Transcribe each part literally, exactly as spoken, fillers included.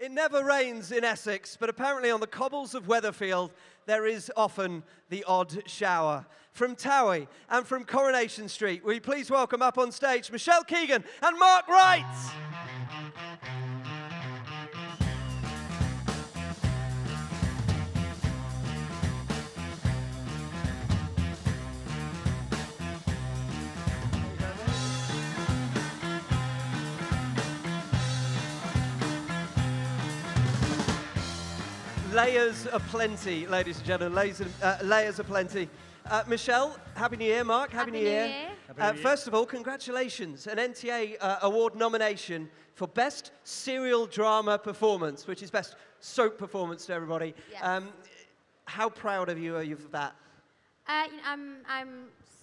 It never rains in Essex, but apparently on the cobbles of Weatherfield, there is often the odd shower. From TOWIE and from Coronation Street, will you please welcome up on stage Michelle Keegan and Mark Wright. Layers are plenty, ladies and gentlemen. Layers, uh, layers are plenty. Uh, Michelle, Happy New Year. Mark, Happy, Happy New Year. New Year. Happy uh, New Year. First of all, congratulations. An N T A uh, award nomination for Best Serial Drama Performance, which is Best Soap Performance to everybody. Yes. Um, how proud of you are you for that? Uh, you know, I'm, I'm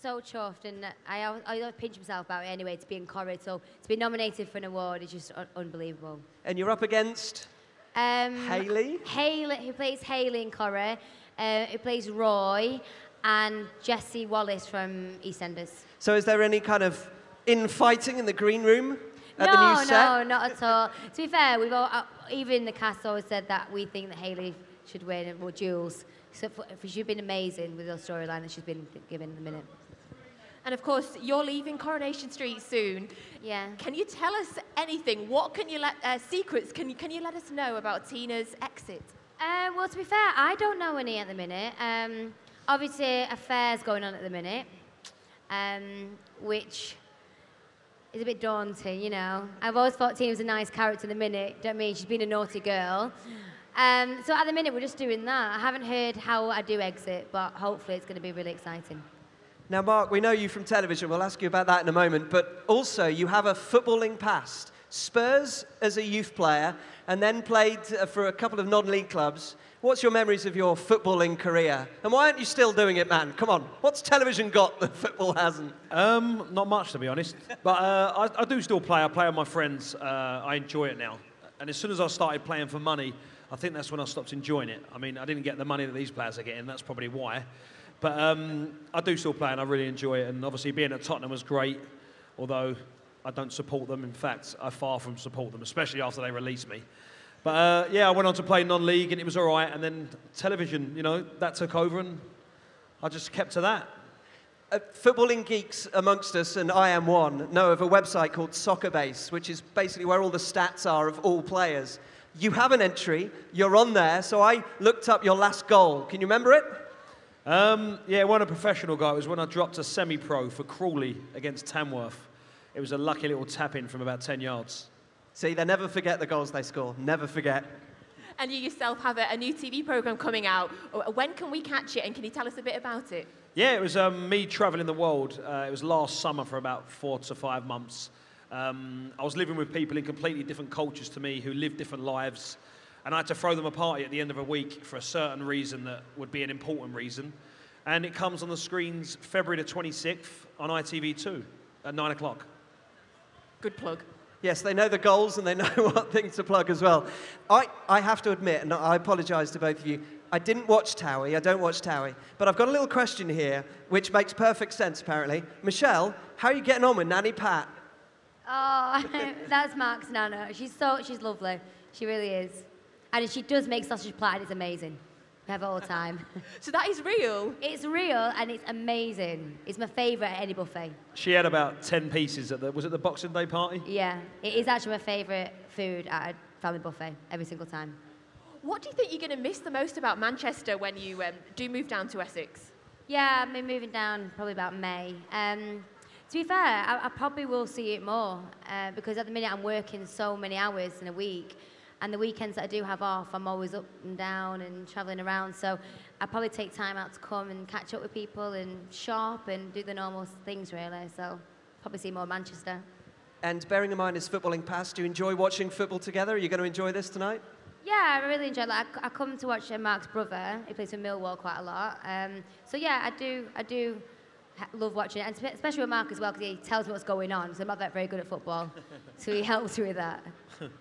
so chuffed, and I always, I always pinch myself about it anyway, to be in Corrie, so to be nominated for an award is just un unbelievable. And you're up against? Um, Hayley? Hayley, who plays Hayley in Corrie, uh, who plays Roy, and Jesse Wallace from EastEnders. So is there any kind of infighting in the green room at no, the new no, set? No, no, not at all. To be fair, we've all, uh, even the cast always said that we think that Hayley should win, or Jules. So for, for she's been amazing with her storyline that she's been given at the minute. And of course, you're leaving Coronation Street soon. Yeah. Can you tell us anything? What can you let, uh, secrets, can you, can you let us know about Tina's exit? Uh, well, to be fair, I don't know any at the minute. Um, obviously, affairs going on at the minute, um, which is a bit daunting, you know. I've always thought Tina was a nice character at the minute. Don't mean she's been a naughty girl. Um, so at the minute, we're just doing that. I haven't heard how I do exit, but hopefully it's going to be really exciting. Now, Mark, we know you from television. We'll ask you about that in a moment. But also, you have a footballing past. Spurs as a youth player, and then played for a couple of non-league clubs. What's your memories of your footballing career? And why aren't you still doing it, man? Come on. What's television got that football hasn't? Um, not much, to be honest. But uh, I, I do still play. I play with my friends. Uh, I enjoy it now. And as soon as I started playing for money, I think that's when I stopped enjoying it. I mean, I didn't get the money that these players are getting. That's probably why. But um, I do still play, and I really enjoy it. And obviously, being at Tottenham was great, although I don't support them. In fact, I far from support them, especially after they released me. But uh, yeah, I went on to play non-league, and it was all right. And then television, you know, that took over, and I just kept to that. Uh, footballing geeks amongst us, and I am one, know of a website called Soccerbase, which is basically where all the stats are of all players. You have an entry. You're on there. So I looked up your last goal. Can you remember it? Um, yeah, it wasn't a professional guy. It was when I dropped a semi-pro for Crawley against Tamworth. It was a lucky little tap-in from about ten yards. See, they never forget the goals they score. Never forget. And you yourself have a, a new T V programme coming out. When can we catch it, and can you tell us a bit about it? Yeah, it was um, me travelling the world. Uh, it was last summer for about four to five months. Um, I was living with people in completely different cultures to me who live different lives. And I had to throw them a party at the end of a week for a certain reason that would be an important reason. And it comes on the screens February the twenty-sixth on I T V two at nine o'clock. Good plug. Yes, they know the goals and they know what things to plug as well. I, I have to admit, and I apologise to both of you, I didn't watch TOWIE, I don't watch TOWIE, but I've got a little question here which makes perfect sense, apparently. Michelle, how are you getting on with Nanny Pat? Oh, that's Mark's Nana. She's, so, she's lovely. She really is. And she does make sausage platter, and it's amazing. We have it all the time. So that is real? It's real, and it's amazing. It's my favourite at any buffet. She had about ten pieces at the, was it the Boxing Day party? Yeah, it is actually my favourite food at a family buffet, every single time. What do you think you're going to miss the most about Manchester when you um, do move down to Essex? Yeah, I've been moving down probably about May. Um, to be fair, I, I probably will see it more, uh, because at the minute I'm working so many hours in a week. And the weekends that I do have off, I'm always up and down and travelling around. So I probably take time out to come and catch up with people and shop and do the normal things, really. So probably see more Manchester. And bearing in mind his footballing past, do you enjoy watching football together? Are you going to enjoy this tonight? Yeah, I really enjoy it. Like, I come to watch Mark's brother. He plays for Millwall quite a lot. Um, so yeah, I do, I do love watching it, and especially with Mark as well, because he tells me what's going on. So I'm not that very good at football, so he helps me with that.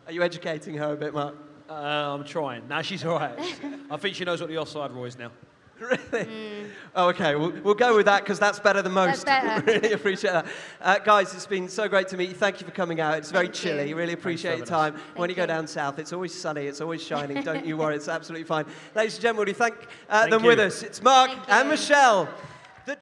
Are you educating her a bit, Mark? Uh, I'm trying. Now she's all right. I think she knows what the offside rule is now. Really? Mm. Oh, okay, we'll, we'll go with that because that's better than most. Better. Really appreciate that. Uh, guys, it's been so great to meet you. Thank you for coming out. It's very Thank chilly. You. Really appreciate your time. Nice. When you, you go down south, it's always sunny. It's always shining. Don't you worry. It's absolutely fine. Ladies and gentlemen, we thank, uh, thank them you. with us. It's Mark Thank and you. Michelle.